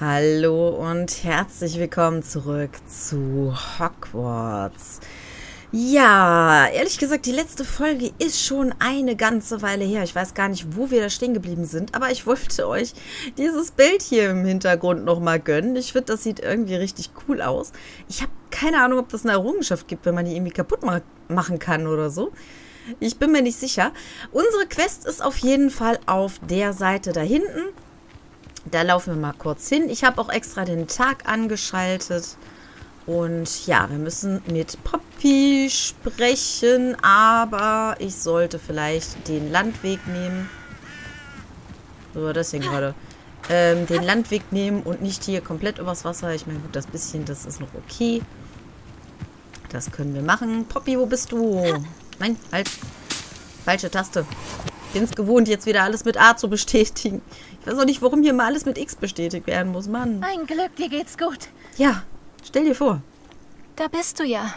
Hallo und herzlich willkommen zurück zu Hogwarts. Ja, ehrlich gesagt, die letzte Folge ist schon eine ganze Weile her. Ich weiß gar nicht, wo wir da stehen geblieben sind, aber ich wollte euch dieses Bild hier im Hintergrund nochmal gönnen. Ich finde, das sieht irgendwie richtig cool aus. Ich habe keine Ahnung, ob das eine Errungenschaft gibt, wenn man die irgendwie kaputt machen kann oder so. Ich bin mir nicht sicher. Unsere Quest ist auf jeden Fall auf der Seite da hinten. Da laufen wir mal kurz hin. Ich habe auch extra den Tag angeschaltet. Und ja, wir müssen mit Poppy sprechen, aber ich sollte vielleicht den Landweg nehmen. So, das hier gerade. Den Landweg nehmen und nicht hier komplett übers Wasser. Ich meine, gut, das bisschen, das ist noch okay. Das können wir machen. Poppy, wo bist du? Nein, halt. Falsche Taste. Bin es gewohnt, jetzt wieder alles mit A zu bestätigen. Ich weiß auch nicht, warum hier mal alles mit X bestätigt werden muss, Mann. Ein Glück, dir geht's gut. Ja. Stell dir vor. Da bist du ja.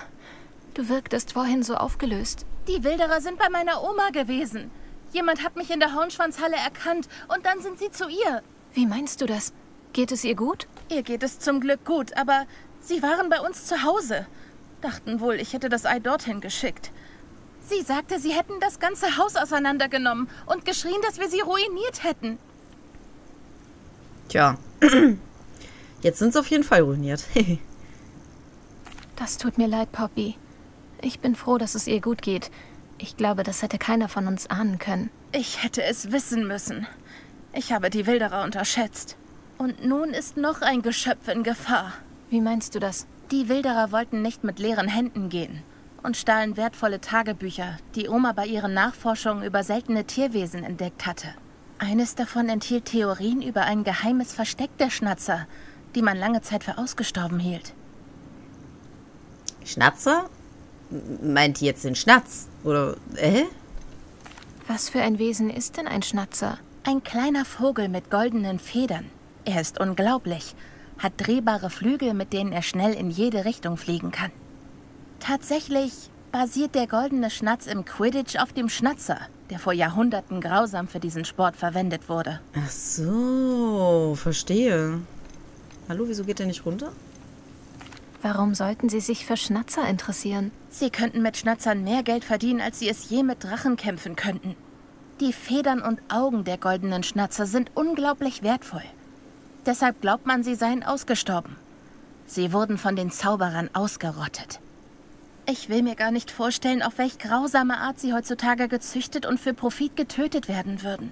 Du wirktest vorhin so aufgelöst. Die Wilderer sind bei meiner Oma gewesen. Jemand hat mich in der Hauenschwanzhalle erkannt und dann sind sie zu ihr. Wie meinst du das? Geht es ihr gut? Ihr geht es zum Glück gut, aber sie waren bei uns zu Hause. Dachten wohl, ich hätte das Ei dorthin geschickt. Sie sagte, sie hätten das ganze Haus auseinandergenommen und geschrien, dass wir sie ruiniert hätten. Tja, jetzt sind sie auf jeden Fall ruiniert. Das tut mir leid, Poppy. Ich bin froh, dass es ihr gut geht. Ich glaube, das hätte keiner von uns ahnen können. Ich hätte es wissen müssen. Ich habe die Wilderer unterschätzt. Und nun ist noch ein Geschöpf in Gefahr. Wie meinst du das? Die Wilderer wollten nicht mit leeren Händen gehen und stahlen wertvolle Tagebücher, die Oma bei ihren Nachforschungen über seltene Tierwesen entdeckt hatte. Eines davon enthielt Theorien über ein geheimes Versteck der Schnatzer, die man lange Zeit für ausgestorben hielt. Schnatzer? Meint ihr jetzt den Schnatz? Oder, Was für ein Wesen ist denn ein Schnatzer? Ein kleiner Vogel mit goldenen Federn. Er ist unglaublich, hat drehbare Flügel, mit denen er schnell in jede Richtung fliegen kann. Tatsächlich basiert der goldene Schnatz im Quidditch auf dem Schnatzer, der vor Jahrhunderten grausam für diesen Sport verwendet wurde. Ach so, verstehe. Hallo, wieso geht der nicht runter? Warum sollten sie sich für Schnatzer interessieren? Sie könnten mit Schnatzern mehr Geld verdienen, als sie es je mit Drachen kämpfen könnten. Die Federn und Augen der goldenen Schnatzer sind unglaublich wertvoll. Deshalb glaubt man, sie seien ausgestorben. Sie wurden von den Zauberern ausgerottet. Ich will mir gar nicht vorstellen, auf welch grausame Art sie heutzutage gezüchtet und für Profit getötet werden würden.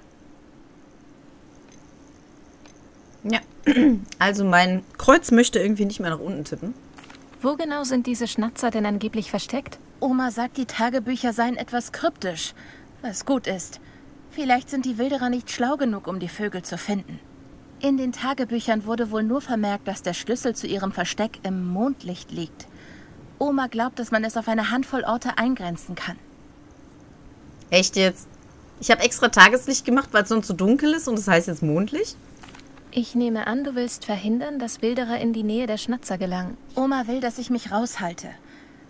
Ja, also mein Kreuz möchte irgendwie nicht mehr nach unten tippen. Wo genau sind diese Schnatzer denn angeblich versteckt? Oma sagt, die Tagebücher seien etwas kryptisch, was gut ist. Vielleicht sind die Wilderer nicht schlau genug, um die Vögel zu finden. In den Tagebüchern wurde wohl nur vermerkt, dass der Schlüssel zu ihrem Versteck im Mondlicht liegt. Oma glaubt, dass man es auf eine Handvoll Orte eingrenzen kann. Echt jetzt? Ich habe extra Tageslicht gemacht, weil es sonst so dunkel ist und es heißt jetzt Mondlicht? Ich nehme an, du willst verhindern, dass Wilderer in die Nähe der Schnatzer gelangen. Oma will, dass ich mich raushalte.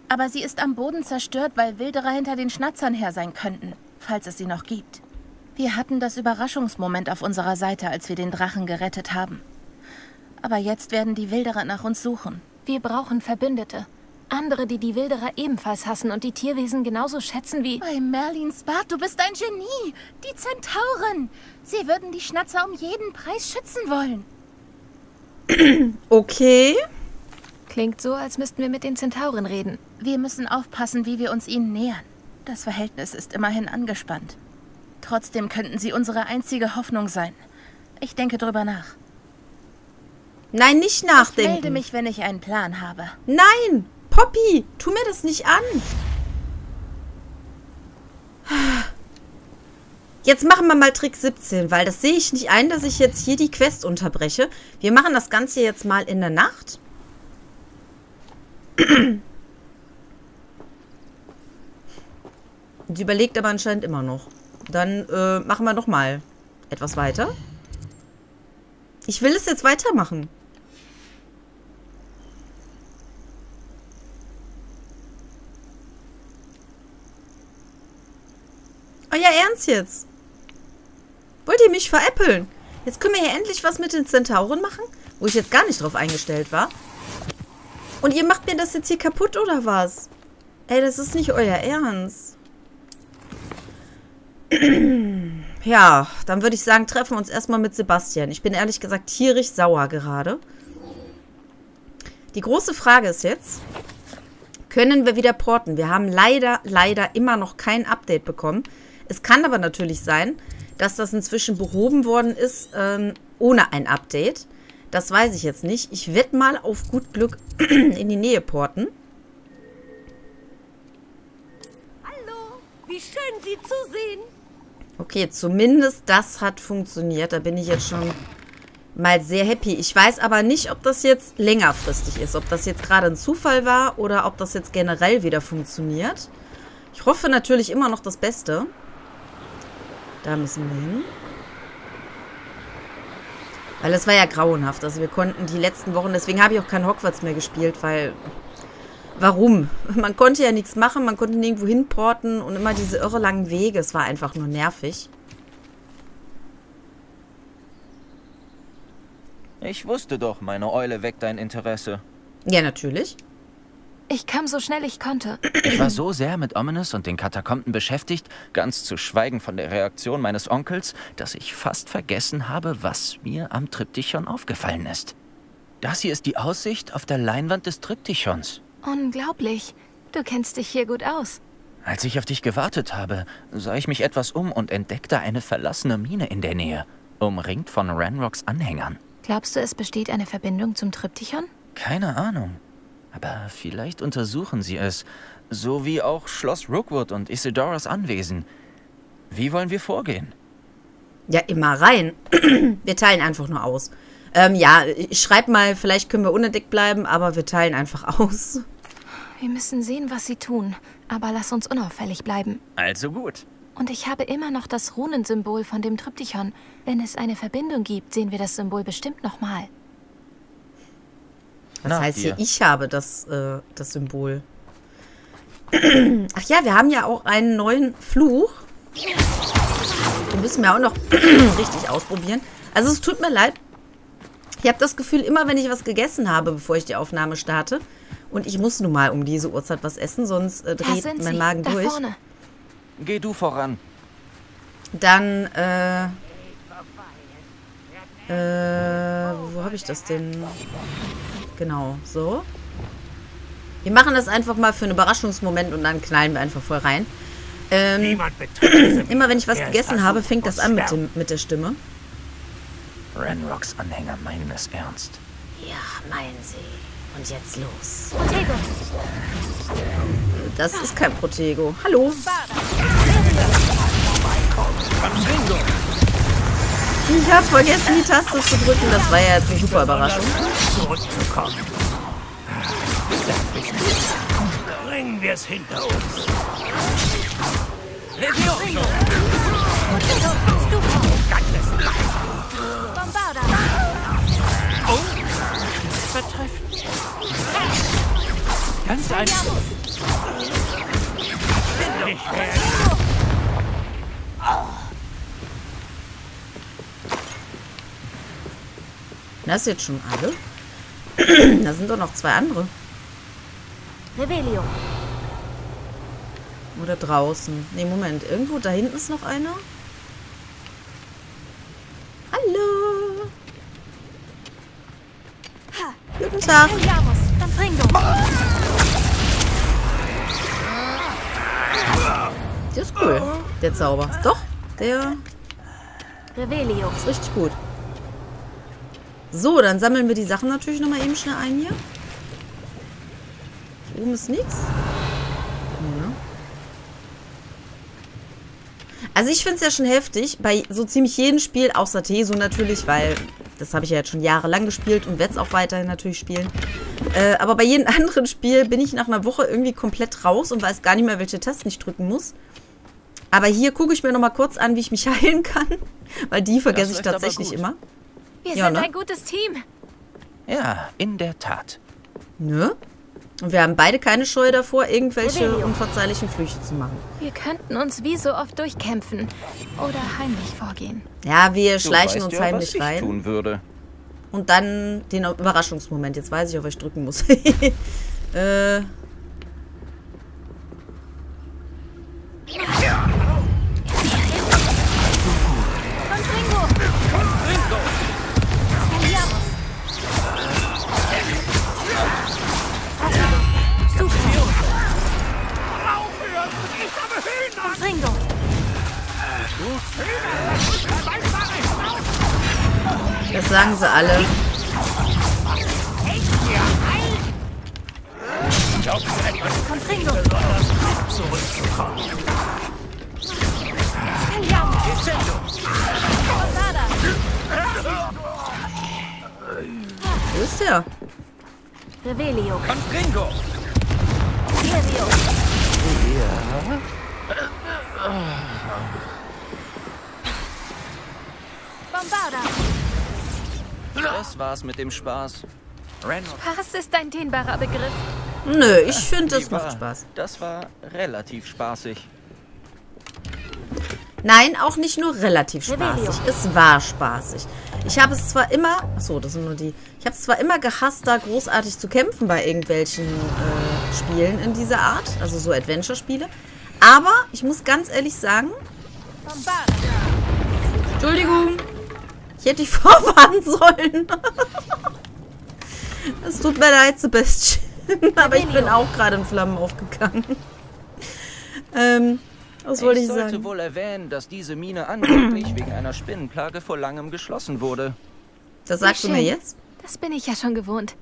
Aber sie ist am Boden zerstört, weil Wilderer hinter den Schnatzern her sein könnten, falls es sie noch gibt. Wir hatten das Überraschungsmoment auf unserer Seite, als wir den Drachen gerettet haben. Aber jetzt werden die Wilderer nach uns suchen. Wir brauchen Verbündete. Andere, die die Wilderer ebenfalls hassen und die Tierwesen genauso schätzen wie... Bei Merlins Bart, du bist ein Genie! Die Zentauren! Sie würden die Schnatzer um jeden Preis schützen wollen. Okay. Klingt so, als müssten wir mit den Zentauren reden. Wir müssen aufpassen, wie wir uns ihnen nähern. Das Verhältnis ist immerhin angespannt. Trotzdem könnten sie unsere einzige Hoffnung sein. Ich denke drüber nach. Nein, nicht nachdenken. Ich melde mich, wenn ich einen Plan habe. Nein! Poppy, tu mir das nicht an. Jetzt machen wir mal Trick 17, weil das sehe ich nicht ein, dass ich jetzt hier die Quest unterbreche. Wir machen das Ganze jetzt mal in der Nacht. Sie überlegt aber anscheinend immer noch. Dann machen wir nochmal etwas weiter. Ich will es jetzt weitermachen. Euer Ernst jetzt? Wollt ihr mich veräppeln? Jetzt können wir hier endlich was mit den Zentauren machen, wo ich jetzt gar nicht drauf eingestellt war. Und ihr macht mir das jetzt hier kaputt, oder was? Ey, das ist nicht euer Ernst. Ja, dann würde ich sagen, treffen wir uns erstmal mit Sebastian. Ich bin ehrlich gesagt tierisch sauer gerade. Die große Frage ist jetzt, können wir wieder porten? Wir haben leider immer noch kein Update bekommen. Es kann aber natürlich sein, dass das inzwischen behoben worden ist, ohne ein Update. Das weiß ich jetzt nicht. Ich werde mal auf gut Glück in die Nähe porten. Hallo, wie schön Sie zu sehen. Okay, zumindest das hat funktioniert. Da bin ich jetzt schon mal sehr happy. Ich weiß aber nicht, ob das jetzt längerfristig ist. Ob das jetzt gerade ein Zufall war oder ob das jetzt generell wieder funktioniert. Ich hoffe natürlich immer noch das Beste. Da müssen wir hin. Weil das war ja grauenhaft. Also wir konnten die letzten Wochen... Deswegen habe ich auch kein Hogwarts mehr gespielt, weil... Warum? Man konnte ja nichts machen, man konnte nirgendwo hinporten und immer diese irre langen Wege. Es war einfach nur nervig. Ich wusste doch, meine Eule weckt dein Interesse. Ja, natürlich. Ich kam so schnell ich konnte. Ich war so sehr mit Ominous und den Katakomben beschäftigt, ganz zu schweigen von der Reaktion meines Onkels, dass ich fast vergessen habe, was mir am Triptychon aufgefallen ist. Das hier ist die Aussicht auf der Leinwand des Triptychons. Unglaublich. Du kennst dich hier gut aus. Als ich auf dich gewartet habe, sah ich mich etwas um und entdeckte eine verlassene Mine in der Nähe, umringt von Ranrocks Anhängern. Glaubst du, es besteht eine Verbindung zum Triptychon? Keine Ahnung. Aber vielleicht untersuchen sie es. So wie auch Schloss Rookwood und Isidoras Anwesen. Wie wollen wir vorgehen? Ja, immer rein. Wir teilen einfach nur aus. Ja, ich schreibe mal, vielleicht können wir unentdeckt bleiben, aber wir teilen einfach aus. Wir müssen sehen, was sie tun, aber lass uns unauffällig bleiben. Also gut. Und ich habe immer noch das Runensymbol von dem Triptychon. Wenn es eine Verbindung gibt, sehen wir das Symbol bestimmt nochmal. Das heißt hier, ich habe das Symbol. Ach ja, wir haben ja auch einen neuen Fluch. Den müssen wir auch noch richtig ausprobieren. Also es tut mir leid. Ich habe das Gefühl, immer wenn ich was gegessen habe, bevor ich die Aufnahme starte, und ich muss nun mal um diese Uhrzeit was essen, sonst dreht mein Magen durch. Geh du voran. Dann, wo habe ich das denn? Genau, so. Wir machen das einfach mal für einen Überraschungsmoment und dann knallen wir einfach voll rein. Immer wenn ich was gegessen habe, fängt das an mit der Stimme. Ranrocks Anhänger meinen es ernst. Ja, meinen sie. Und jetzt los. Protego. Das ist kein Protego. Hallo. Ich habe vergessen, die Taste zu drücken. Das war ja jetzt eine super Überraschung. Zurückzukommen. Bringen wir es hinter uns. Ganz einfach. Das ist jetzt schon alle. Da sind doch noch zwei andere. Revelio. Oder draußen. Ne, Moment. Irgendwo da hinten ist noch einer. Hallo. Guten Tag. Der ist cool, der Zauber. Doch, der ist richtig gut. So, dann sammeln wir die Sachen natürlich nochmal eben schnell ein hier. Hier oben ist nichts. Ja. Also ich finde es ja schon heftig, bei so ziemlich jedem Spiel, außer Teso natürlich, weil das habe ich ja jetzt schon jahrelang gespielt und werde es auch weiterhin natürlich spielen. Aber bei jedem anderen Spiel bin ich nach einer Woche irgendwie komplett raus und weiß gar nicht mehr, welche Tasten ich drücken muss. Aber hier gucke ich mir nochmal kurz an, wie ich mich heilen kann. Weil die vergesse ich tatsächlich immer. Wir sind ein gutes Team. Ja, in der Tat. Ne? Und wir haben beide keine Scheu davor, irgendwelche unverzeihlichen Flüche zu machen. Wir könnten uns wie so oft durchkämpfen oder heimlich vorgehen. Ja, wir schleichen uns heimlich rein. Und dann den Überraschungsmoment. Jetzt weiß ich, auf was ich drücken muss. Das sagen sie alle. Wo ist der? Revelio. Constringo. Das war's mit dem Spaß. Spaß ist ein dehnbarer Begriff. Nö, ich finde, das macht Spaß. Das war relativ spaßig. Nein, auch nicht nur relativ spaßig. Es war spaßig. Ich habe es zwar immer... Achso, das sind nur die... Ich habe es zwar immer gehasst, da großartig zu kämpfen bei irgendwelchen Spielen in dieser Art. Also so Adventure-Spiele. Aber ich muss ganz ehrlich sagen... Entschuldigung. Ich hätte dich vorwarnen sollen. Es tut mir leid, Sebastian. Aber ich bin auch gerade in Flammen aufgegangen. Was wollte ich sagen? Ich sollte wohl erwähnen, dass diese Mine angeblich wegen einer Spinnenplage vor langem geschlossen wurde. Das sagst du mir jetzt? Das bin ich ja schon gewohnt.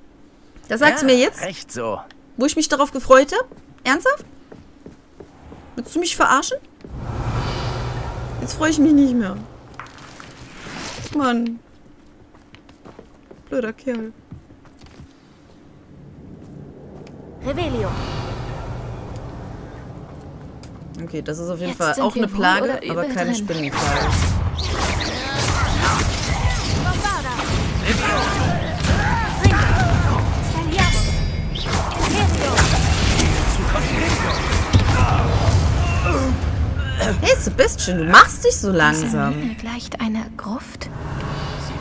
Das sagst du mir jetzt? Echt so. Wo ich mich darauf gefreut habe? Ernsthaft? Willst du mich verarschen? Jetzt freue ich mich nicht mehr. Mann. Blöder Kerl. Revelio. Okay, das ist auf jeden Fall auch eine Plage, aber keine Spinnenplage. Hey Sebastian, du machst dich so langsam. Diese Mine gleicht einer Gruft.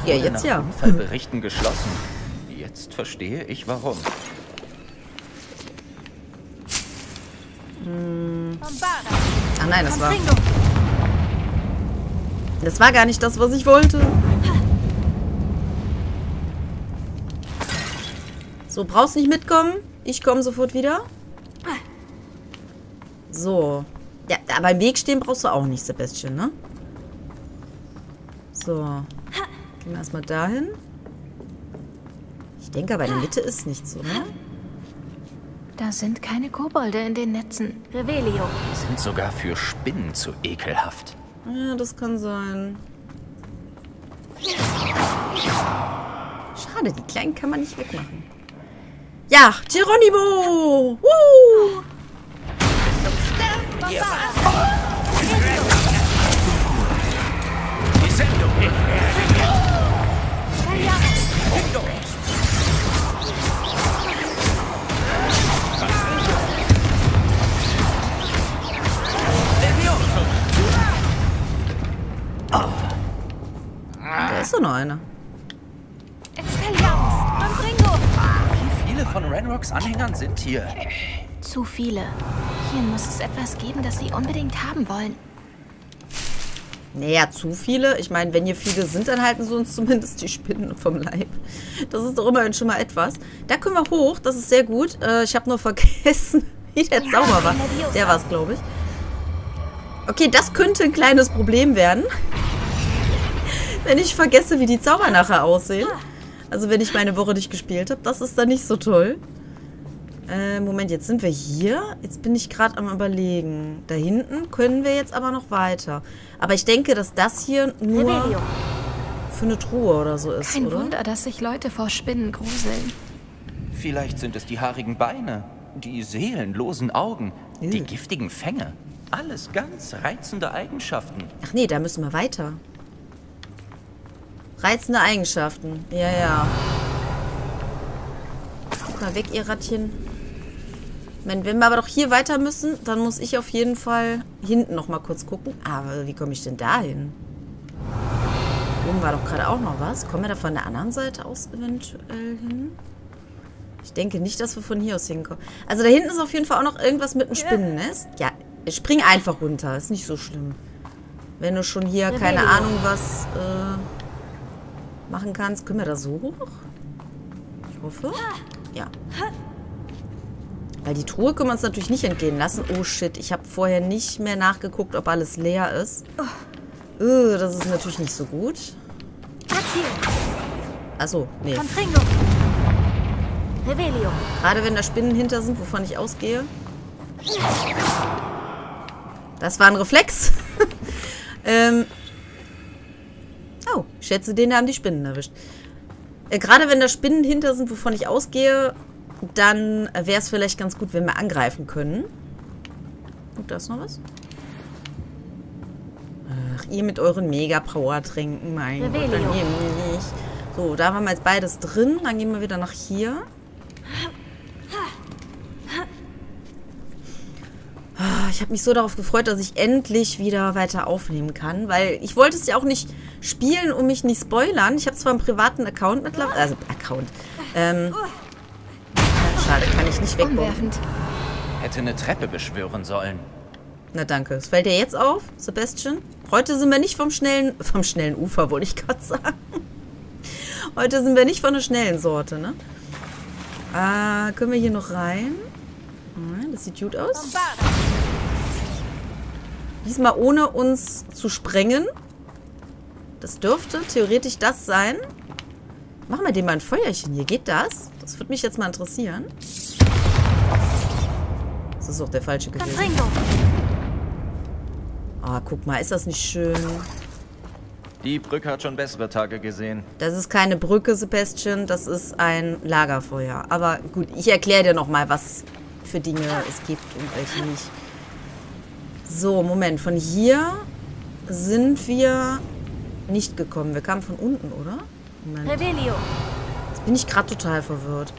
Ja, jetzt ja. Unfallberichten geschlossen. Jetzt verstehe ich warum. Ah nein, das war... Das war gar nicht das, was ich wollte. So, brauchst nicht mitkommen. Ich komme sofort wieder. So. Ja, aber im Weg stehen brauchst du auch nicht, Sebastian, ne? So. Gehen wir erstmal dahin. Ich denke aber in der Mitte ist nichts, oder? Da sind keine Kobolde in den Netzen. Revelio. Die sind sogar für Spinnen zu ekelhaft. Ja, das kann sein. Schade, die Kleinen kann man nicht wegmachen. Ja, Geronimo! Woo! Da ist doch noch einer. Wie viele von Renrocks Anhängern sind hier? Zu viele. Hier muss es etwas geben, das sie unbedingt haben wollen. Naja, zu viele. Ich meine, wenn hier viele sind, dann halten sie uns zumindest die Spinnen vom Leib. Das ist doch immerhin schon mal etwas. Da können wir hoch, das ist sehr gut. Ich habe nur vergessen, wie der Zauber war. Der war es, glaube ich. Okay, das könnte ein kleines Problem werden. Wenn ich vergesse, wie die Zauber nachher aussehen. Also wenn ich meine Woche nicht gespielt habe. Das ist dann nicht so toll. Moment, jetzt sind wir hier. Jetzt bin ich gerade am Überlegen. Da hinten können wir jetzt aber noch weiter. Aber ich denke, dass das hier nur für eine Truhe oder so ist, oder? Kein Wunder, dass sich Leute vor Spinnen gruseln. Vielleicht sind es die haarigen Beine, die seelenlosen Augen, die giftigen Fänge. Alles ganz reizende Eigenschaften. Ach nee, da müssen wir weiter. Reizende Eigenschaften. Ja, ja. Guck mal weg, ihr Rattchen. Ich meine, wenn wir aber doch hier weiter müssen, dann muss ich auf jeden Fall hinten nochmal kurz gucken. Aber wie komme ich denn da hin? Oben war doch gerade auch noch was. Kommen wir da von der anderen Seite aus eventuell hin? Ich denke nicht, dass wir von hier aus hinkommen. Also da hinten ist auf jeden Fall auch noch irgendwas mit einem Spinnennest. Ja, spring einfach runter. Ist nicht so schlimm. Wenn du schon hier, keine Ahnung, was machen kannst. Können wir da so hoch? Ich hoffe. Ja. Weil die Truhe können wir uns natürlich nicht entgehen lassen. Oh shit, ich habe vorher nicht mehr nachgeguckt, ob alles leer ist. Das ist natürlich nicht so gut. Achso, nee. Gerade wenn da Spinnen hinter sind, wovon ich ausgehe. Das war ein Reflex. Oh, ich schätze, den da haben die Spinnen erwischt. Gerade wenn da Spinnen hinter sind, wovon ich ausgehe, dann wäre es vielleicht ganz gut, wenn wir angreifen können. Und da ist noch was. Ach, ihr mit euren Mega-Power-Tränken. Mein Gott, dann nehmen wir nicht. So, da haben wir jetzt beides drin. Dann gehen wir wieder nach hier. Ich habe mich so darauf gefreut, dass ich endlich wieder weiter aufnehmen kann, weil ich wollte es ja auch nicht spielen und mich nicht spoilern. Ich habe zwar einen privaten Account mittlerweile, also Account. Schade, kann ich nicht wegwerfen. Hätte eine Treppe beschwören sollen. Na danke. Es fällt dir jetzt auf, Sebastian. Heute sind wir nicht vom schnellen Ufer, wollte ich gerade sagen. Heute sind wir nicht von der schnellen Sorte, ne? Können wir hier noch rein? Das sieht gut aus. Diesmal ohne uns zu sprengen. Das dürfte theoretisch das sein. Machen wir dem mal ein Feuerchen. Hier geht das. Das würde mich jetzt mal interessieren. Das ist auch der falsche gewesen. Ah, guck mal, ist das nicht schön? Die Brücke hat schon bessere Tage gesehen. Das ist keine Brücke, Sebastian. Das ist ein Lagerfeuer. Aber gut, ich erkläre dir nochmal, was für Dinge es gibt und welche nicht. So, Moment. Von hier sind wir nicht gekommen. Wir kamen von unten, oder? Moment. Jetzt bin ich gerade total verwirrt.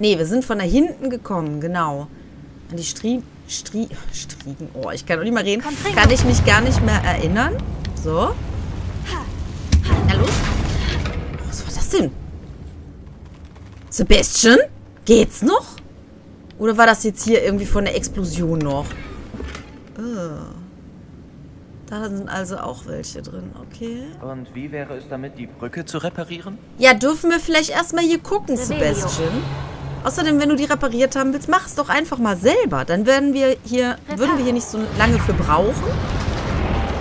Nee, wir sind von da hinten gekommen, genau. An die Striegen. Oh, ich kann auch nicht mehr reden. Kann ich mich gar nicht mehr erinnern. So. Na los. Was war das denn? Sebastian? Geht's noch? Oder war das jetzt hier irgendwie von der Explosion noch? Da sind also auch welche drin, okay. Und wie wäre es damit, die Brücke zu reparieren? Ja, dürfen wir vielleicht erstmal hier gucken, Sebastian. Außerdem, wenn du die repariert haben willst, mach es doch einfach mal selber. Dann würden wir hier nicht so lange für brauchen.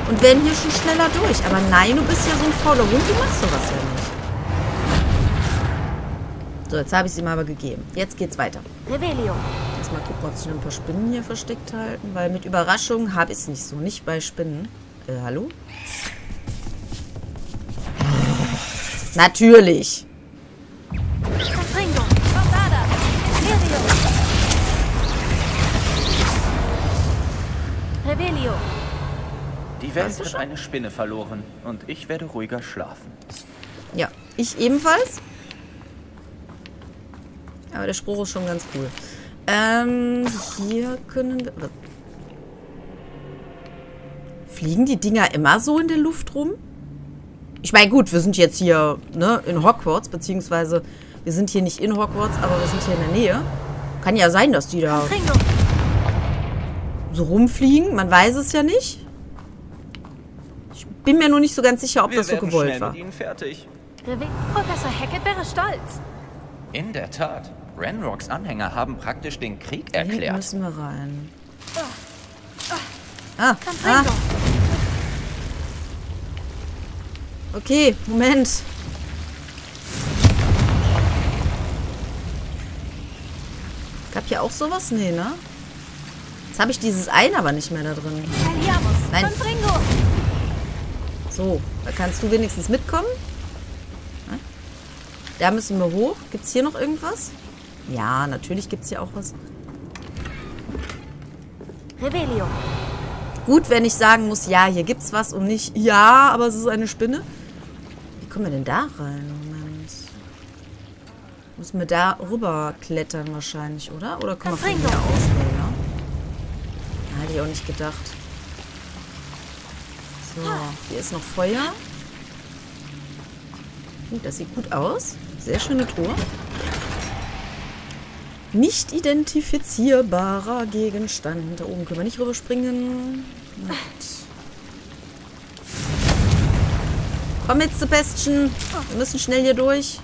Und wären hier schon schneller durch. Aber nein, du bist ja so ein fauler Hund, du machst sowas ja nicht. So, jetzt habe ich es ihm aber gegeben. Jetzt geht's weiter. Erstmal gucken, ob sich noch ein paar Spinnen hier versteckt halten. Weil mit Überraschung habe ich es nicht so. Nicht bei Spinnen. Hallo? Natürlich. Die Welt hat eine Spinne verloren. Und ich werde ruhiger schlafen. Ja, ich ebenfalls. Aber der Spruch ist schon ganz cool. Hier können wir... Fliegen die Dinger immer so in der Luft rum? Ich meine, gut, wir sind jetzt hier in Hogwarts, beziehungsweise wir sind hier nicht in Hogwarts, aber wir sind hier in der Nähe. Kann ja sein, dass die da so rumfliegen. Man weiß es ja nicht. Ich bin mir nur nicht so ganz sicher, ob das so gewollt war. Wir werden schnell mit ihnen fertig. Professor Hackett wäre stolz. In der Tat. Ranrocks Anhänger haben praktisch den Krieg erklärt. Hier müssen wir rein. Ah. Okay, Moment. Gab hier auch sowas? Nee, ne? Jetzt habe ich dieses eine aber nicht mehr da drin. Nein. So, da kannst du wenigstens mitkommen. Da müssen wir hoch. Gibt's hier noch irgendwas? Ja, natürlich gibt's hier auch was. Gut, wenn ich sagen muss, ja, hier gibt's was und nicht, ja, aber es ist eine Spinne. Wie kommen wir denn da rein? Moment. Müssen wir da rüber klettern wahrscheinlich, oder? Oder können wir von hier aus? Ja? Hätte ich auch nicht gedacht. So, hier ist noch Feuer. Das sieht gut aus. Sehr schöne Truhe. Nicht identifizierbarer Gegenstand. Da oben können wir nicht rüberspringen. Komm jetzt, Sebastian. Wir müssen schnell hier durch.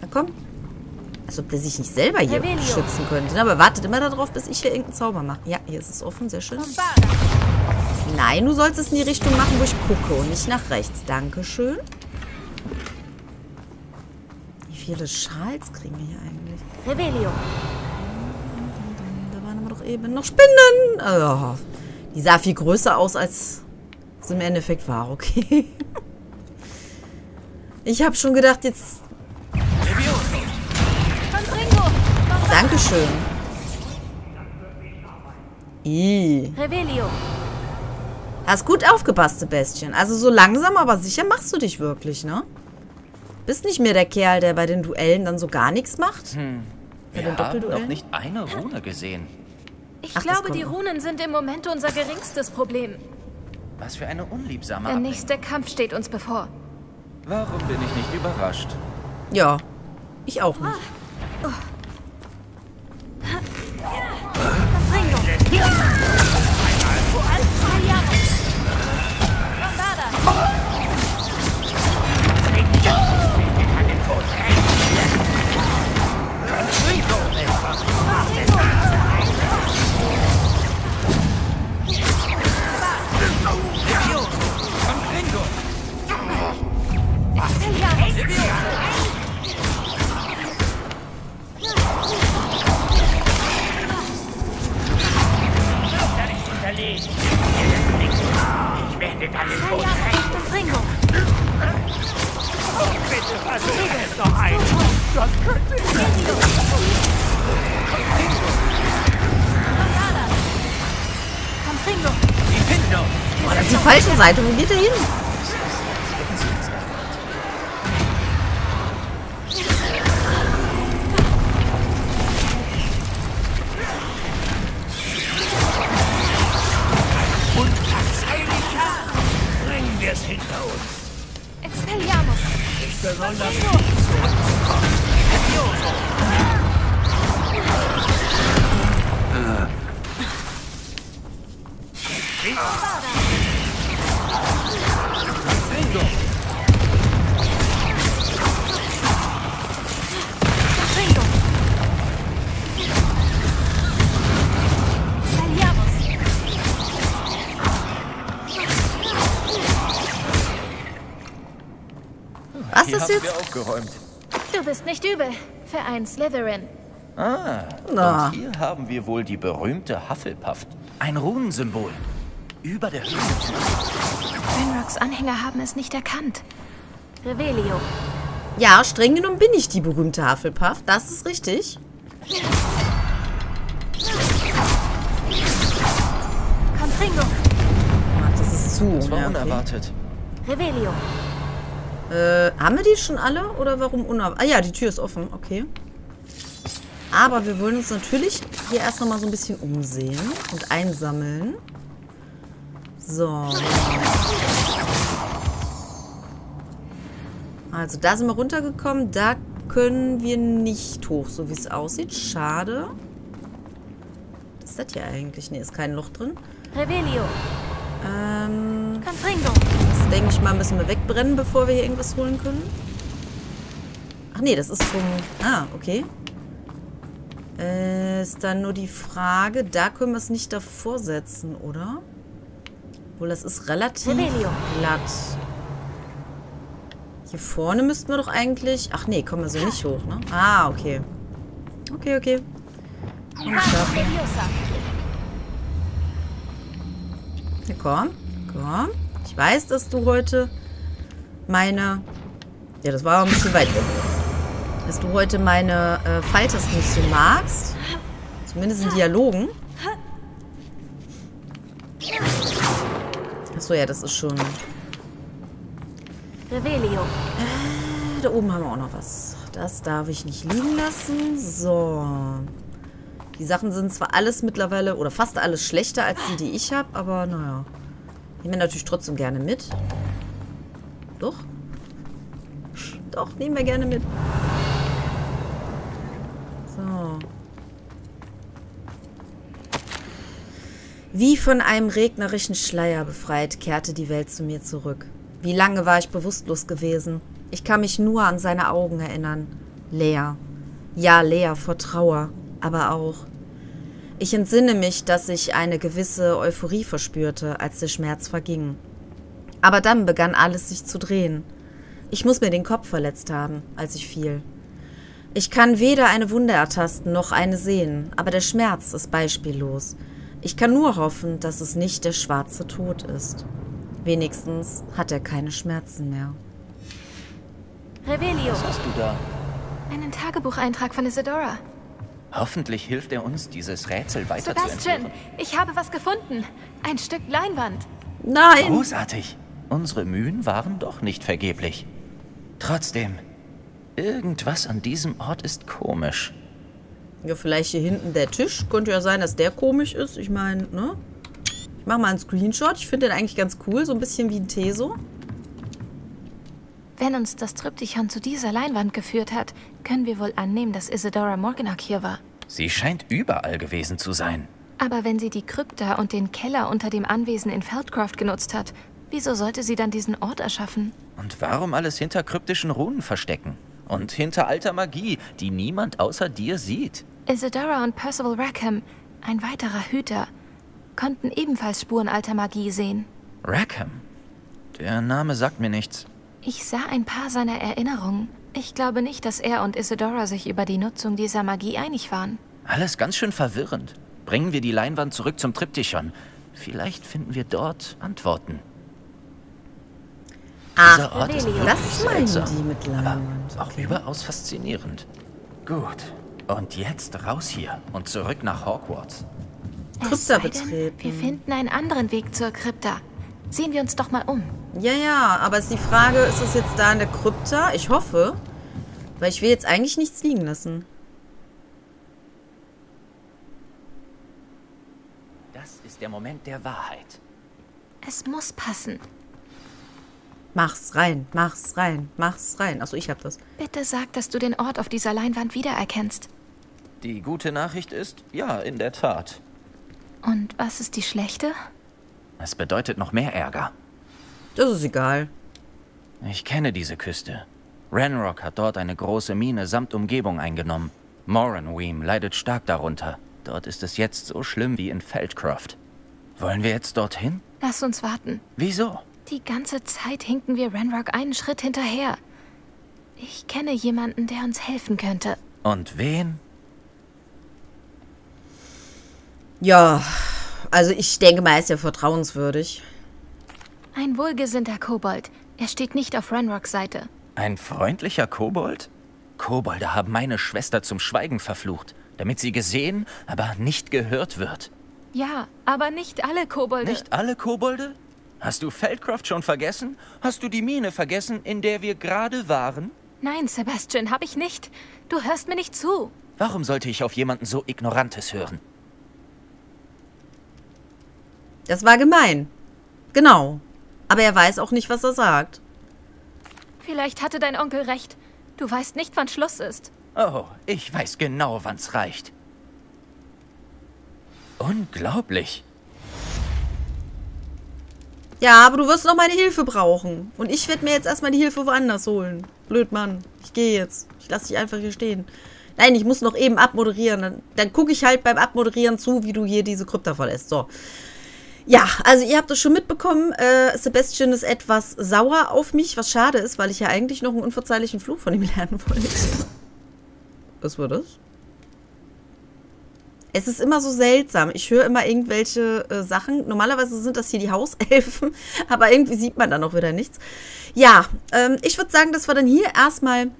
Na komm. Als ob der sich nicht selber hier schützen könnte. Aber wartet immer darauf, bis ich hier irgendeinen Zauber mache. Ja, hier ist es offen. Sehr schön. Nein, du sollst es in die Richtung machen, wo ich gucke und nicht nach rechts. Dankeschön. Wie viele Schals kriegen wir hier eigentlich? Rebellion. Da waren aber doch eben noch Spinnen. Oh, die sah viel größer aus, als es im Endeffekt war. Okay. Ich habe schon gedacht, jetzt... Dankeschön. Rebellion. Hast gut aufgepasst, Sebastian. Also so langsam, aber sicher machst du dich wirklich, ne? Bist nicht mehr der Kerl, der bei den Duellen dann so gar nichts macht? Wir haben noch nicht eine Rune gesehen. Ich glaube, die Runen sind im Moment unser geringstes Problem. Was für eine unliebsame Ablenkung. Der nächste Kampf steht uns bevor. Warum bin ich nicht überrascht? Ja, ich auch nicht. Das ist die falsche Seite. Wo geht der hin? Was ist jetzt? Aufgeräumt. Du bist nicht übel für einen Slytherin. Und hier haben wir wohl die berühmte Hufflepuff. Ein Runensymbol. Über der Höhe. Finrocks Anhänger haben es nicht erkannt. Revelio. Ja, streng genommen bin ich die berühmte Hufflepuff. Das ist richtig. Contringo. Das ist zu unerwartet. Revelio. Haben wir die schon alle? Oder warum unerwartet? Ah ja, die Tür ist offen. Okay. Aber wir wollen uns natürlich hier erst noch mal so ein bisschen umsehen und einsammeln. So. Also, da sind wir runtergekommen. Da können wir nicht hoch, so wie es aussieht. Schade. Was ist das hier eigentlich? Ne, ist kein Loch drin. Revelio. Das denke ich mal, müssen wir wegbrennen, bevor wir hier irgendwas holen können. Ach nee, das ist so... Ah, okay. Ist dann nur die Frage, da können wir es nicht davor setzen, oder? Obwohl, das ist relativ glatt. Hier vorne müssten wir doch eigentlich... Ach nee, kommen wir so nicht hoch, ne? Ah, okay. Okay, okay. Ja, komm, komm. Ich weiß, dass du heute meine... Ja, das war ein bisschen weit weg. Dass du heute meine Falters nicht so magst. Zumindest in Dialogen. Achso, ja, das ist schon... Revelio. Da oben haben wir auch noch was. Das darf ich nicht liegen lassen. So. Die Sachen sind zwar alles mittlerweile, oder fast alles schlechter als die, die ich habe, aber naja. Nehmen wir natürlich trotzdem gerne mit. Doch? Doch, nehmen wir gerne mit. So. Wie von einem regnerischen Schleier befreit, kehrte die Welt zu mir zurück. Wie lange war ich bewusstlos gewesen? Ich kann mich nur an seine Augen erinnern. Leer. Ja, leer vor Trauer, aber auch. Ich entsinne mich, dass ich eine gewisse Euphorie verspürte, als der Schmerz verging. Aber dann begann alles sich zu drehen. Ich muss mir den Kopf verletzt haben, als ich fiel. Ich kann weder eine Wunde ertasten noch eine sehen, aber der Schmerz ist beispiellos. Ich kann nur hoffen, dass es nicht der schwarze Tod ist. Wenigstens hat er keine Schmerzen mehr. Revelio. Was hast du da? Einen Tagebucheintrag von Isadora. Hoffentlich hilft er uns, dieses Rätsel weiterzuentwickeln. Sebastian, ich habe was gefunden. Ein Stück Leinwand. Nein! Großartig. Unsere Mühen waren doch nicht vergeblich. Trotzdem, irgendwas an diesem Ort ist komisch. Ja, vielleicht hier hinten der Tisch. Könnte ja sein, dass der komisch ist. Ich meine, ne? Ich mache mal einen Screenshot. Ich finde den eigentlich ganz cool. So ein bisschen wie ein Teso. Wenn uns das Triptychon zu dieser Leinwand geführt hat, können wir wohl annehmen, dass Isadora Morganach hier war. Sie scheint überall gewesen zu sein. Aber wenn sie die Krypta und den Keller unter dem Anwesen in Feldcroft genutzt hat, wieso sollte sie dann diesen Ort erschaffen? Und warum alles hinter kryptischen Runen verstecken? Und hinter alter Magie, die niemand außer dir sieht? Isadora und Percival Rackham, ein weiterer Hüter, konnten ebenfalls Spuren alter Magie sehen. Rackham? Der Name sagt mir nichts. Ich sah ein paar seiner Erinnerungen. Ich glaube nicht, dass er und Isadora sich über die Nutzung dieser Magie einig waren. Alles ganz schön verwirrend. Bringen wir die Leinwand zurück zum Triptychon. Vielleicht finden wir dort Antworten. Ach, das meinen die mit Leinwand. Okay. Auch überaus faszinierend. Gut. Und jetzt raus hier und zurück nach Hogwarts. Krypta betreten. Wir finden einen anderen Weg zur Krypta. Sehen wir uns doch mal um. Ja, ja, aber ist die Frage, ist es jetzt da in der Krypta? Ich hoffe, weil ich will jetzt eigentlich nichts liegen lassen. Das ist der Moment der Wahrheit. Es muss passen. Mach's rein, mach's rein, mach's rein. Achso, ich hab das. Bitte sag, dass du den Ort auf dieser Leinwand wiedererkennst. Die gute Nachricht ist, ja, in der Tat. Und was ist die schlechte? Es bedeutet noch mehr Ärger. Das ist egal. Ich kenne diese Küste. Ranrock hat dort eine große Mine samt Umgebung eingenommen. Moranweem leidet stark darunter. Dort ist es jetzt so schlimm wie in Feldcroft. Wollen wir jetzt dorthin? Lass uns warten. Wieso? Die ganze Zeit hinken wir Ranrock einen Schritt hinterher. Ich kenne jemanden, der uns helfen könnte. Und wen? Ja... Also ich denke mal, er ist ja vertrauenswürdig. Ein wohlgesinnter Kobold. Er steht nicht auf Ranrocks Seite. Ein freundlicher Kobold? Kobolde haben meine Schwester zum Schweigen verflucht, damit sie gesehen, aber nicht gehört wird. Ja, aber nicht alle Kobolde. Nicht alle Kobolde? Hast du Feldcroft schon vergessen? Hast du die Mine vergessen, in der wir gerade waren? Nein, Sebastian, habe ich nicht. Du hörst mir nicht zu. Warum sollte ich auf jemanden so Ignorantes hören? Das war gemein. Genau. Aber er weiß auch nicht, was er sagt. Vielleicht hatte dein Onkel recht. Du weißt nicht, wann Schluss ist. Oh, ich weiß genau, wann's reicht. Unglaublich. Ja, aber du wirst noch meine Hilfe brauchen. Und ich werde mir jetzt erstmal die Hilfe woanders holen. Blöd, Mann. Ich gehe jetzt. Ich lasse dich einfach hier stehen. Nein, ich muss noch eben abmoderieren. Dann gucke ich halt beim Abmoderieren zu, wie du hier diese Krypta verlässt. So. Ja, also ihr habt es schon mitbekommen, Sebastian ist etwas sauer auf mich, was schade ist, weil ich ja eigentlich noch einen unverzeihlichen Fluch von ihm lernen wollte. Was war das? Es ist immer so seltsam. Ich höre immer irgendwelche Sachen. Normalerweise sind das hier die Hauselfen, aber irgendwie sieht man dann auch wieder nichts. Ja, ich würde sagen, dass wir dann hier erstmal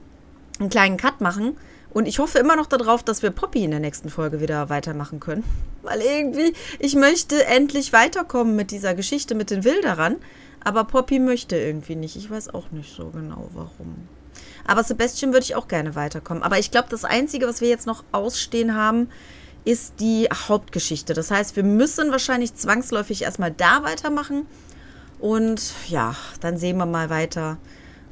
einen kleinen Cut machen. Und ich hoffe immer noch darauf, dass wir Poppy in der nächsten Folge wieder weitermachen können. Weil irgendwie, ich möchte endlich weiterkommen mit dieser Geschichte mit den Wilderern. Aber Poppy möchte irgendwie nicht. Ich weiß auch nicht so genau, warum. Aber Sebastian würde ich auch gerne weiterkommen. Aber ich glaube, das Einzige, was wir jetzt noch ausstehen haben, ist die Hauptgeschichte. Das heißt, wir müssen wahrscheinlich zwangsläufig erstmal da weitermachen. Und ja, dann sehen wir mal weiter,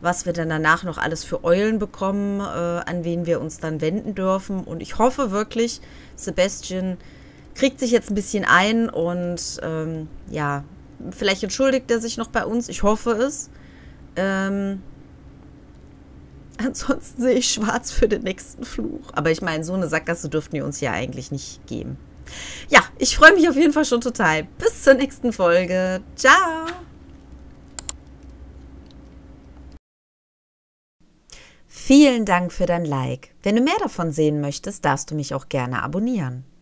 was wir dann danach noch alles für Eulen bekommen, an wen wir uns dann wenden dürfen. Und ich hoffe wirklich, Sebastian kriegt sich jetzt ein bisschen ein und ja, vielleicht entschuldigt er sich noch bei uns. Ich hoffe es. Ansonsten sehe ich schwarz für den nächsten Fluch. Aber ich meine, so eine Sackgasse dürften wir uns ja eigentlich nicht geben. Ja, ich freue mich auf jeden Fall schon total. Bis zur nächsten Folge. Ciao! Vielen Dank für dein Like. Wenn du mehr davon sehen möchtest, darfst du mich auch gerne abonnieren.